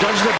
does the